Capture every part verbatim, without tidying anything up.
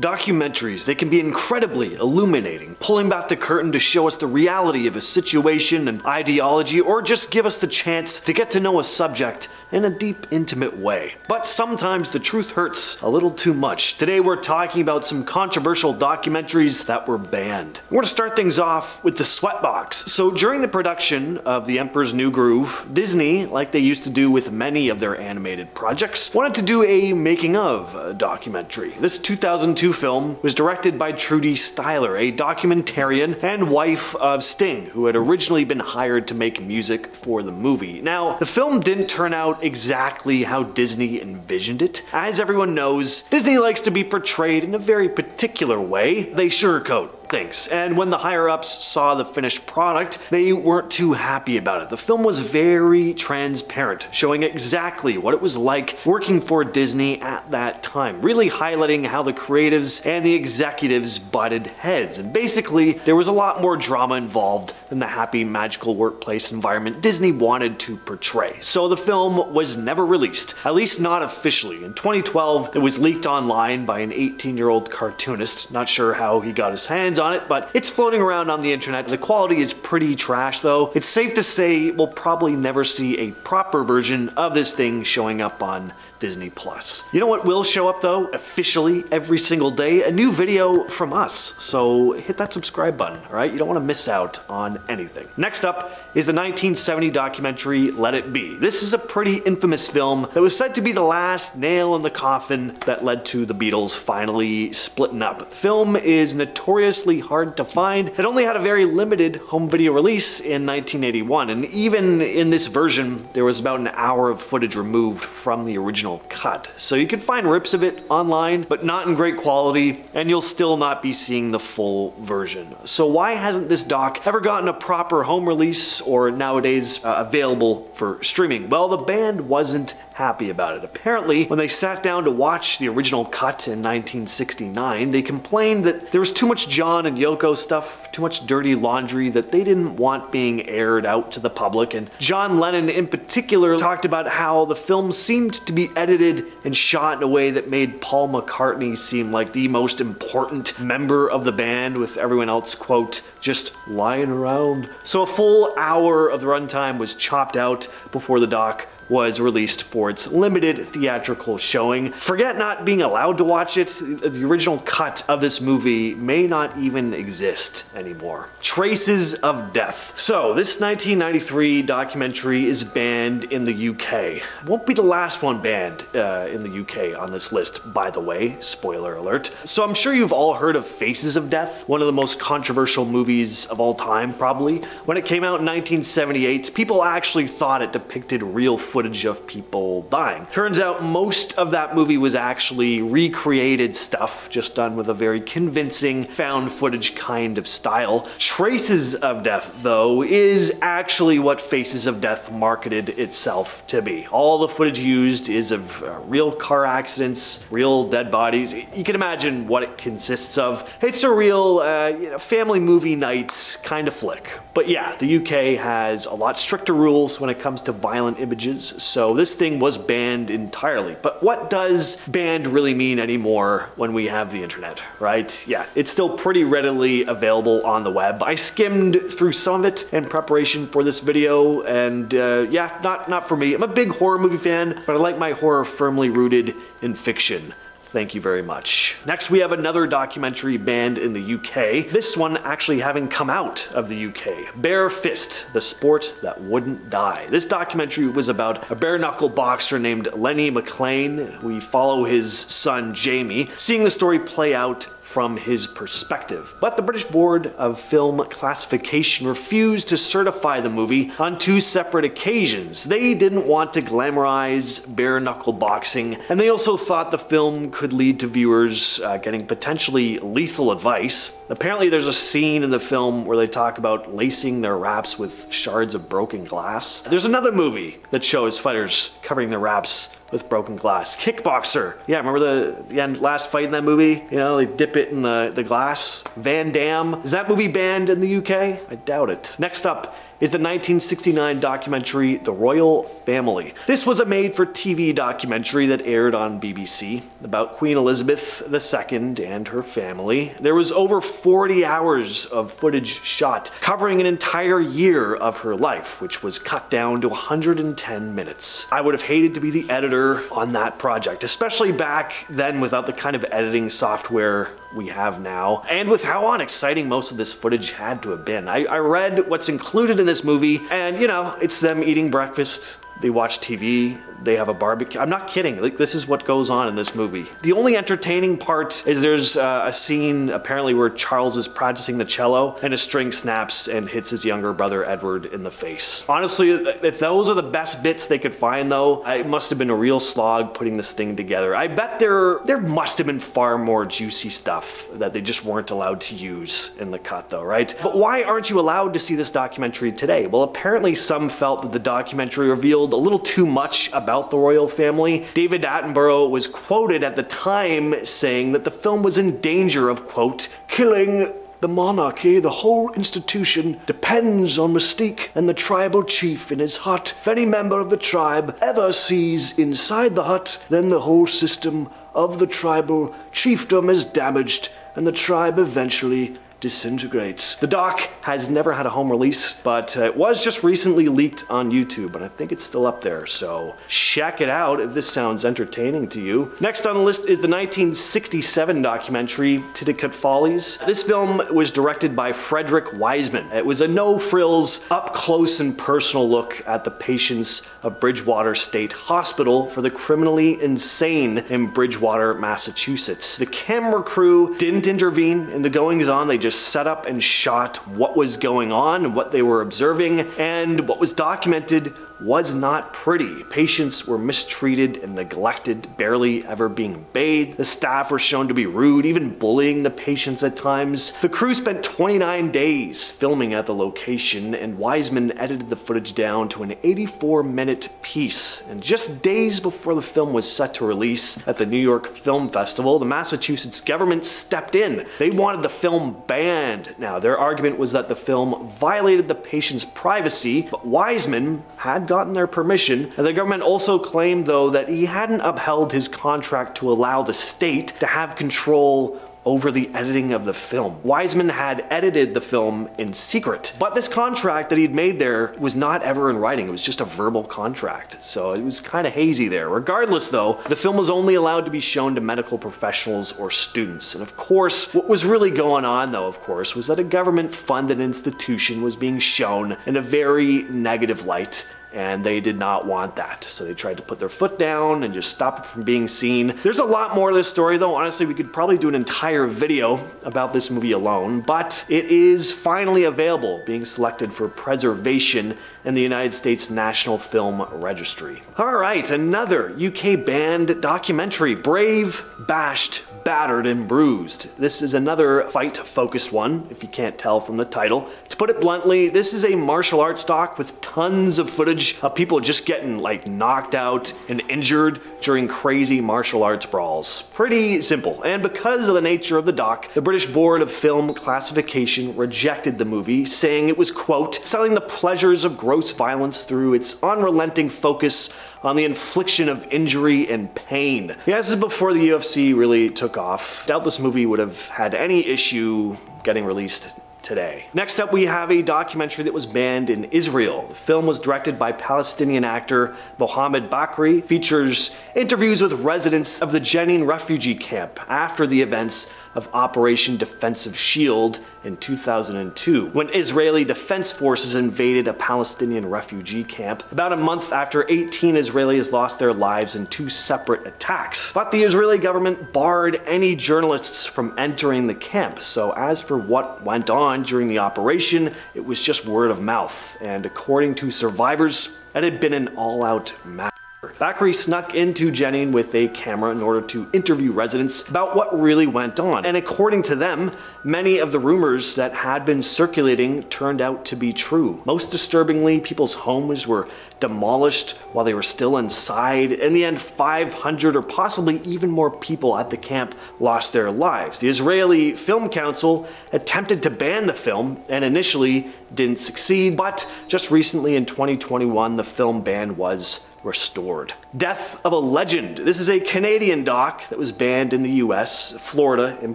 Documentaries, they can be incredibly illuminating, pulling back the curtain to show us the reality of a situation, an ideology, or just give us the chance to get to know a subject in a deep, intimate way. But sometimes the truth hurts a little too much. Today we're talking about some controversial documentaries that were banned. We're gonna start things off with The Sweatbox. So during the production of The Emperor's New Groove, Disney, like they used to do with many of their animated projects, wanted to do a making of documentary. This two thousand two film was directed by Trudy Styler, a documentarian and wife of Sting, who had originally been hired to make music for the movie. Now, the film didn't turn out exactly how Disney envisioned it. As everyone knows, Disney likes to be portrayed in a very particular way. They sugarcoat things, and when the higher-ups saw the finished product, they weren't too happy about it. The film was very transparent, showing exactly what it was like working for Disney at that time, really highlighting how the creatives and the executives butted heads. And basically, there was a lot more drama involved than the happy, magical workplace environment Disney wanted to portray. So the film was never released, at least not officially. In twenty twelve, it was leaked online by an eighteen-year-old cartoonist. Not sure how he got his hands on on it, but it's floating around on the internet. The quality is pretty trash though. It's safe to say we'll probably never see a proper version of this thing showing up on Disney Plus. You know what will show up though, officially every single day? A new video from us. So hit that subscribe button, all right? You don't want to miss out on anything. Next up is the nineteen seventy documentary Let It Be. This is a pretty infamous film that was said to be the last nail in the coffin that led to the Beatles finally splitting up. The film is notoriously hard to find. It only had a very limited home video release in nineteen eighty-one, and even in this version, there was about an hour of footage removed from the original cut. So you can find rips of it online, but not in great quality, and you'll still not be seeing the full version. So why hasn't this doc ever gotten a proper home release or nowadays uh, available for streaming? Well, the band wasn't happy about it. Apparently, when they sat down to watch the original cut in nineteen sixty-nine, they complained that there was too much John and Yoko stuff, too much dirty laundry that they didn't want being aired out to the public. And John Lennon in particular talked about how the film seemed to be edited and shot in a way that made Paul McCartney seem like the most important member of the band, with everyone else, quote, just lying around. So a full hour of the runtime was chopped out before the doc was released for its limited theatrical showing. Forget not being allowed to watch it, the original cut of this movie may not even exist anymore. Traces of Death. So this nineteen ninety-three documentary is banned in the U K. Won't be the last one banned uh, in the U K on this list, by the way, spoiler alert. So I'm sure you've all heard of Faces of Death, one of the most controversial movies of all time probably. When it came out in nineteen seventy-eight, people actually thought it depicted real footage of people dying. Turns out most of that movie was actually recreated stuff, just done with a very convincing found footage kind of style. Traces of Death, though, is actually what Faces of Death marketed itself to be. All the footage used is of uh, real car accidents, real dead bodies. You can imagine what it consists of. It's a real uh, you know, family movie night kind of flick. But yeah, the U K has a lot stricter rules when it comes to violent images, so this thing was banned entirely. But what does banned really mean anymore when we have the internet, right? Yeah, it's still pretty readily available on the web. I skimmed through some of it in preparation for this video, and uh, yeah, not, not for me. I'm a big horror movie fan, but I like my horror firmly rooted in fiction. Thank you very much. Next, we have another documentary banned in the U K. This one actually having come out of the U K. Bare Fist, the sport that wouldn't die. This documentary was about a bare-knuckle boxer named Lenny McLean. We follow his son, Jamie, seeing the story play out from his perspective. But the British Board of Film Classification refused to certify the movie on two separate occasions. They didn't want to glamorize bare-knuckle boxing, and they also thought the film could lead to viewers uh, getting potentially lethal advice. Apparently there's a scene in the film where they talk about lacing their wraps with shards of broken glass. There's another movie that shows fighters covering their wraps with broken glass. Kickboxer. Yeah, remember the, the end, last fight in that movie? You know, they dip it in the, the glass. Van Damme. Is that movie banned in the U K? I doubt it. Next up is the nineteen sixty-nine documentary The Royal Family. This was a made-for-T V documentary that aired on B B C about Queen Elizabeth the Second and her family. There was over forty hours of footage shot, covering an entire year of her life, which was cut down to one hundred ten minutes. I would have hated to be the editor on that project, especially back then without the kind of editing software we have now, and with how unexciting most of this footage had to have been. I, I read what's included in this movie, and you know, it's them eating breakfast, they watch T V, they have a barbecue. I'm not kidding, like this is what goes on in this movie. The only entertaining part is there's uh, a scene apparently where Charles is practicing the cello and a string snaps and hits his younger brother Edward in the face. Honestly, if those are the best bits they could find though, it must have been a real slog putting this thing together. I bet there, there must have been far more juicy stuff that they just weren't allowed to use in the cut though, right? But why aren't you allowed to see this documentary today? Well, apparently some felt that the documentary revealed a little too much about the royal family. David Attenborough was quoted at the time saying that the film was in danger of, quote, killing the monarchy. The whole institution depends on mystique and the tribal chief in his hut. If any member of the tribe ever sees inside the hut, then the whole system of the tribal chiefdom is damaged and the tribe eventually disintegrates. The doc has never had a home release, but it was just recently leaked on YouTube, and I think it's still up there, so check it out if this sounds entertaining to you. Next on the list is the nineteen sixty-seven documentary Titicut Follies. This film was directed by Frederick Wiseman. It was a no-frills, up-close and personal look at the patients of Bridgewater State Hospital for the criminally insane in Bridgewater, Massachusetts. The camera crew didn't intervene in the goings-on. They just set up and shot what was going on, what they were observing, and what was documented was not pretty. Patients were mistreated and neglected, barely ever being bathed. The staff were shown to be rude, even bullying the patients at times. The crew spent twenty-nine days filming at the location, and Wiseman edited the footage down to an eighty-four minute piece. And just days before the film was set to release at the New York Film Festival, the Massachusetts government stepped in. They wanted the film banned. Now, their argument was that the film violated the patient's privacy, but Wiseman had gotten their permission, and the government also claimed though that he hadn't upheld his contract to allow the state to have control over the editing of the film. Wiseman had edited the film in secret, but this contract that he'd made there was not ever in writing. It was just a verbal contract, so it was kind of hazy there. Regardless though, the film was only allowed to be shown to medical professionals or students. And of course, what was really going on though, of course, was that a government-funded institution was being shown in a very negative light, and they did not want that. So they tried to put their foot down and just stop it from being seen. There's a lot more to this story though. Honestly, we could probably do an entire video about this movie alone, but it is finally available, being selected for preservation in the United States National Film Registry. All right, another U K banned documentary, Brave, Bashed, Battered, and Bruised. This is another fight-focused one, if you can't tell from the title. To put it bluntly, this is a martial arts doc with tons of footage of people just getting like knocked out and injured during crazy martial arts brawls. Pretty simple, and because of the nature of the doc, the British Board of Film Classification rejected the movie, saying it was, quote, selling the pleasures of growth gross violence through its unrelenting focus on the infliction of injury and pain. Yeah, this is before the U F C really took off. Doubt this movie would have had any issue getting released today. Next up, we have a documentary that was banned in Israel. The film was directed by Palestinian actor Mohammed Bakri, features interviews with residents of the Jenin refugee camp after the events of Operation Defensive Shield in two thousand two, when Israeli Defense Forces invaded a Palestinian refugee camp about a month after eighteen Israelis lost their lives in two separate attacks. But the Israeli government barred any journalists from entering the camp, so as for what went on during the operation, it was just word of mouth, and according to survivors, it had been an all-out massacre. Bakri snuck into Jenin with a camera in order to interview residents about what really went on, and according to them, many of the rumors that had been circulating turned out to be true. Most disturbingly, people's homes were demolished while they were still inside. In the end, five hundred or possibly even more people at the camp lost their lives. The Israeli Film Council attempted to ban the film and initially didn't succeed, but just recently in twenty twenty-one, the film ban was restored. Death of a Legend. This is a Canadian doc that was banned in the U S, Florida in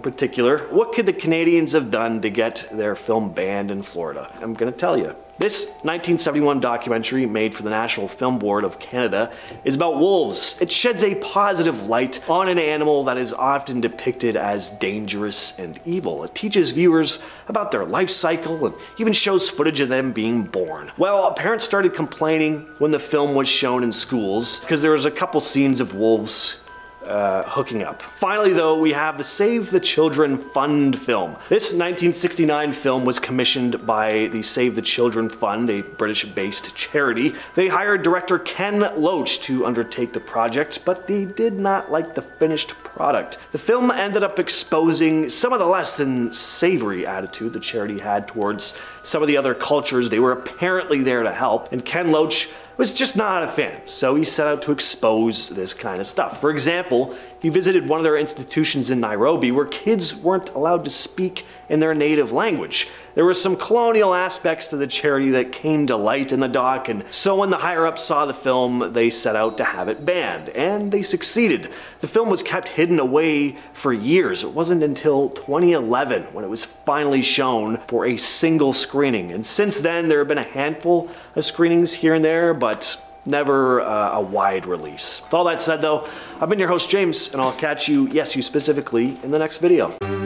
particular. What could the Canadians have done to get their film banned in Florida? I'm gonna tell you. This nineteen seventy-one documentary made for the National Film Board of Canada is about wolves. It sheds a positive light on an animal that is often depicted as dangerous and evil. It teaches viewers about their life cycle and even shows footage of them being born. Well, parents started complaining when the film was shown in schools because there was a couple scenes of wolves Uh, hooking up. Finally though, we have the Save the Children Fund film. This nineteen sixty-nine film was commissioned by the Save the Children Fund, a British-based charity. They hired director Ken Loach to undertake the project, but they did not like the finished product. The film ended up exposing some of the less than savory attitude the charity had towards some of the other cultures they were apparently there to help, and Ken Loach was just not a fan, so he set out to expose this kind of stuff. For example, he visited one of their institutions in Nairobi where kids weren't allowed to speak in their native language. There were some colonial aspects to the charity that came to light in the doc, and so when the higher-ups saw the film, they set out to have it banned, and they succeeded. The film was kept hidden away for years. It wasn't until twenty eleven when it was finally shown for a single screening, and since then there have been a handful of screenings here and there, but never uh, a wide release. With all that said though, I've been your host James, and I'll catch you, yes you specifically, in the next video.